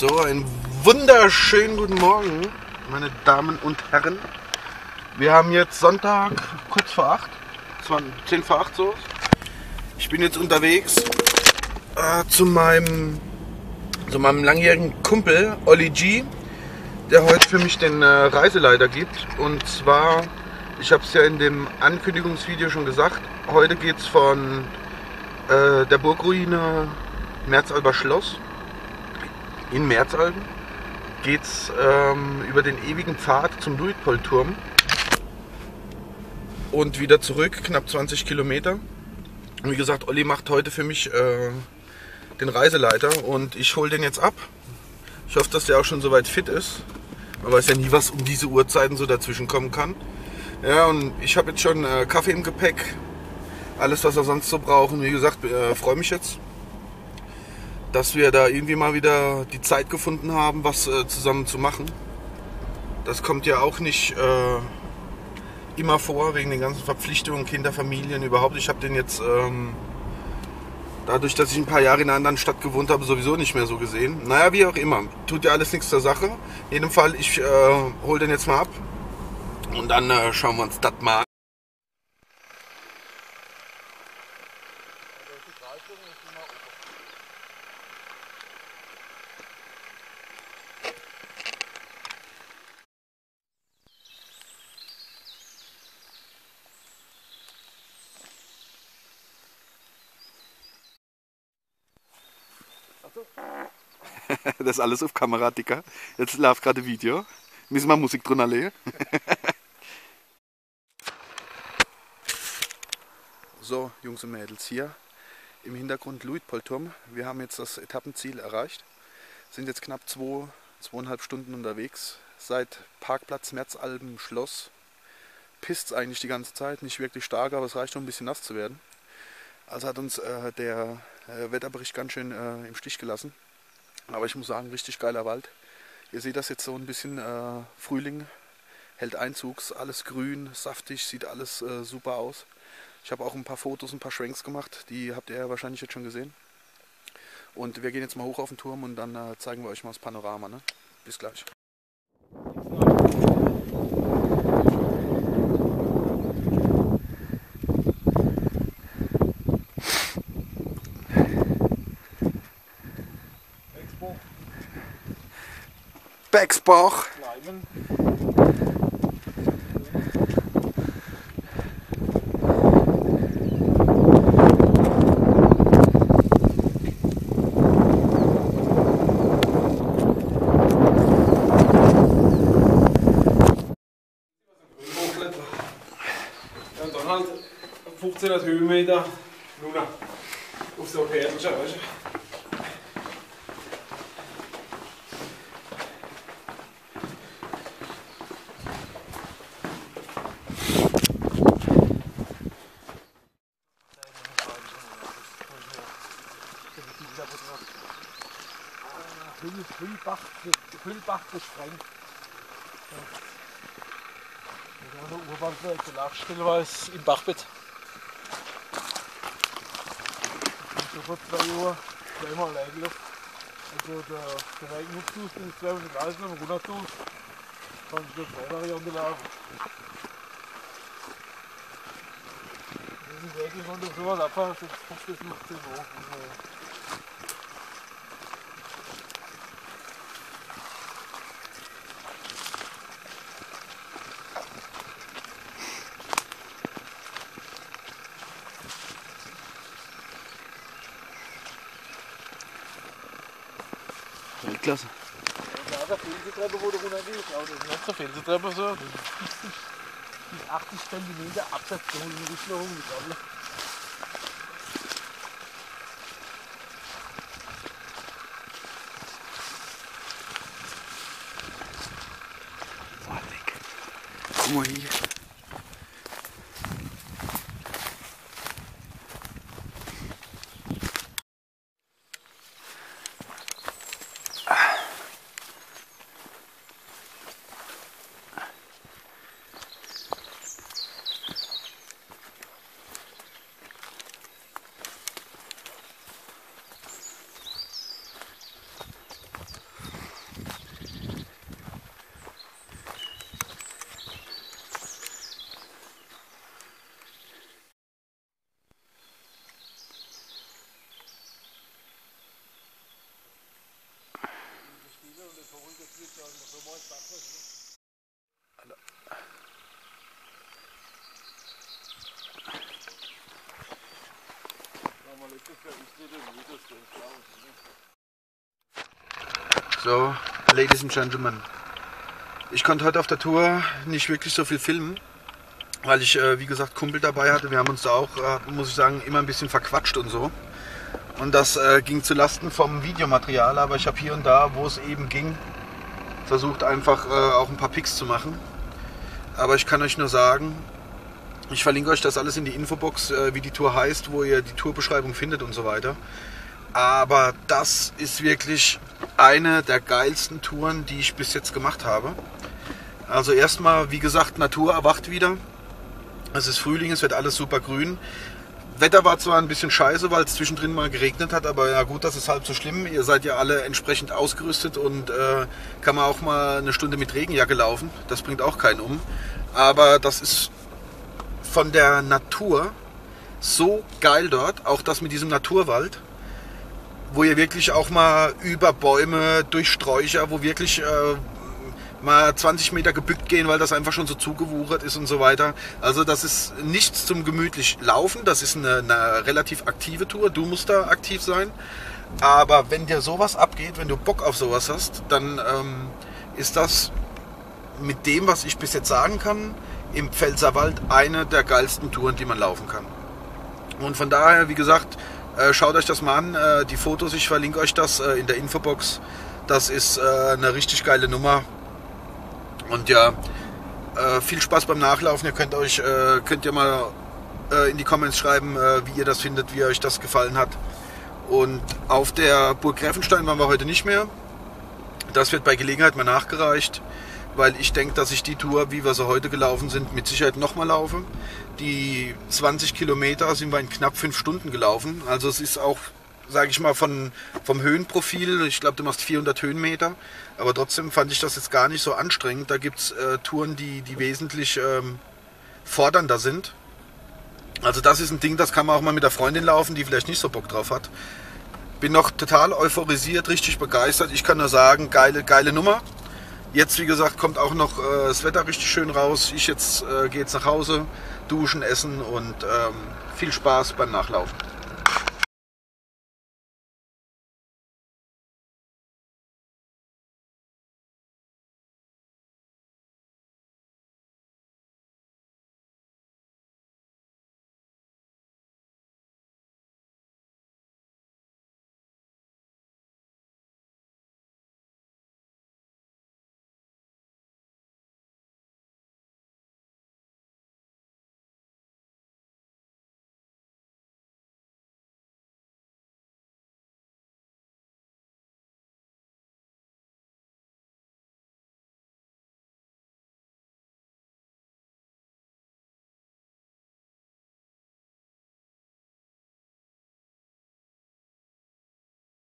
So, einen wunderschönen guten Morgen, meine Damen und Herren. Wir haben jetzt Sonntag, kurz vor 8. Es waren 10 vor 8 so. Ich bin jetzt unterwegs zu meinem langjährigen Kumpel Olli G, der heute für mich den Reiseleiter gibt. Und zwar, ich habe es ja in dem Ankündigungsvideo schon gesagt, heute geht es von der Burgruine Merzalber Schloss in Merzalben geht's über den ewigen Pfad zum Luitpoldturm und wieder zurück, knapp 20 Kilometer. Und wie gesagt, Olli macht heute für mich den Reiseleiter und ich hole den jetzt ab. Ich hoffe, dass der auch schon soweit fit ist. Man weiß ja nie, was um diese Uhrzeiten so dazwischen kommen kann. Ja, und ich habe jetzt schon Kaffee im Gepäck, alles, was wir sonst so brauchen. Wie gesagt, freue mich jetzt, dass wir da irgendwie mal wieder die Zeit gefunden haben, was zusammen zu machen. Das kommt ja auch nicht immer vor, wegen den ganzen Verpflichtungen, Kinder, Familien, überhaupt. Ich habe den jetzt, dadurch, dass ich ein paar Jahre in einer anderen Stadt gewohnt habe, sowieso nicht mehr so gesehen. Naja, wie auch immer, tut ja alles nichts zur Sache. In jedem Fall, ich hole den jetzt mal ab und dann schauen wir uns das mal an. Das ist alles auf Kamera, Dicker. Jetzt läuft gerade Video. Müssen wir Musik drunter legen. So, Jungs und Mädels, hier im Hintergrund Luitpoldturm. Wir haben jetzt das Etappenziel erreicht. Sind jetzt knapp 2,5 Stunden unterwegs. Seit Parkplatz Merzalben Schloss. Pisst eigentlich die ganze Zeit. Nicht wirklich stark, aber es reicht schon, ein bisschen nass zu werden. Also hat uns der Wetterbericht ganz schön im Stich gelassen. Aber ich muss sagen, richtig geiler Wald. Ihr seht das jetzt so ein bisschen, Frühling hält Einzug, alles grün, saftig, sieht alles super aus. Ich habe auch ein paar Fotos, ein paar Schwenks gemacht, die habt ihr ja wahrscheinlich jetzt schon gesehen. Und wir gehen jetzt mal hoch auf den Turm und dann zeigen wir euch mal das Panorama, ne? Bis gleich. Beckspach. Ja, und dann halt 1500 Höhenmeter nur noch auf so Perlenscher, weißt du? Hüllbacht gesprengt. Ja. Mit einer Urwandler Nachstelle war es im Bachbett. So vor 2 Uhr zweimal allein gelaufen. Also der Regenhubzug ist zweimal nicht alles, aber runtergezogen. Kann ich nur 2 Varianten laufen. Diesen Weg konnte ich sowas abfahren, das kostet 15 Euro. Klasse. Ja, da fehlt die Treppe, wo du runtergehst. Da fehlt die Treppe so. Die 80 cm Absatz in die Richtung. Oh, leck. Guck mal hier. So, Ladies and Gentlemen, ich konnte heute auf der Tour nicht wirklich so viel filmen, weil ich, wie gesagt, Kumpel dabei hatte. Wir haben uns da auch, muss ich sagen, immer ein bisschen verquatscht und so. Und das ging zu Lasten vom Videomaterial, aber ich habe hier und da, wo es eben ging, versucht einfach auch ein paar Picks zu machen. Aber ich kann euch nur sagen, ich verlinke euch das alles in die Infobox, wie die Tour heißt, wo ihr die Tourbeschreibung findet und so weiter. Aber das ist wirklich eine der geilsten Touren, die ich bis jetzt gemacht habe. Also erstmal, wie gesagt, Natur erwacht wieder. Es ist Frühling, es wird alles super grün. Wetter war zwar ein bisschen scheiße, weil es zwischendrin mal geregnet hat, aber ja gut, das ist halb so schlimm. Ihr seid ja alle entsprechend ausgerüstet und kann man auch mal eine Stunde mit Regenjacke laufen. Das bringt auch keinen um. Aber das ist von der Natur so geil dort, auch das mit diesem NatURwald, wo ihr wirklich auch mal über Bäume, durch Sträucher, wo wirklich mal 20 Meter gebückt gehen, weil das einfach schon so zugewuchert ist und so weiter. Also das ist nichts zum gemütlich Laufen, das ist eine relativ aktive Tour, du musst da aktiv sein. Aber wenn dir sowas abgeht, wenn du Bock auf sowas hast, dann ist das mit dem, was ich bis jetzt sagen kann, im Pfälzerwald eine der geilsten Touren, die man laufen kann. Und von daher, wie gesagt, schaut euch das mal an, die Fotos, ich verlinke euch das in der Infobox. Das ist eine richtig geile Nummer. Und ja, viel Spaß beim Nachlaufen. Ihr könnt euch, mal in die Comments schreiben, wie ihr das findet, wie euch das gefallen hat. Und auf der Burg Gräfenstein waren wir heute nicht mehr. Das wird bei Gelegenheit mal nachgereicht, weil ich denke, dass ich die Tour, wie wir sie heute gelaufen sind, mit Sicherheit nochmal laufe. Die 20 Kilometer sind wir in knapp 5 Stunden gelaufen. Also es ist auch, sage ich mal, vom Höhenprofil, ich glaube, du machst 400 Höhenmeter, aber trotzdem fand ich das jetzt gar nicht so anstrengend. Da gibt es Touren, die wesentlich fordernder sind. Also das ist ein Ding, das kann man auch mal mit der Freundin laufen, die vielleicht nicht so Bock drauf hat. Bin noch total euphorisiert, richtig begeistert. Ich kann nur sagen, geile, geile Nummer. Jetzt, wie gesagt, kommt auch noch das Wetter richtig schön raus. Ich gehe jetzt nach Hause, duschen, essen und viel Spaß beim Nachlaufen.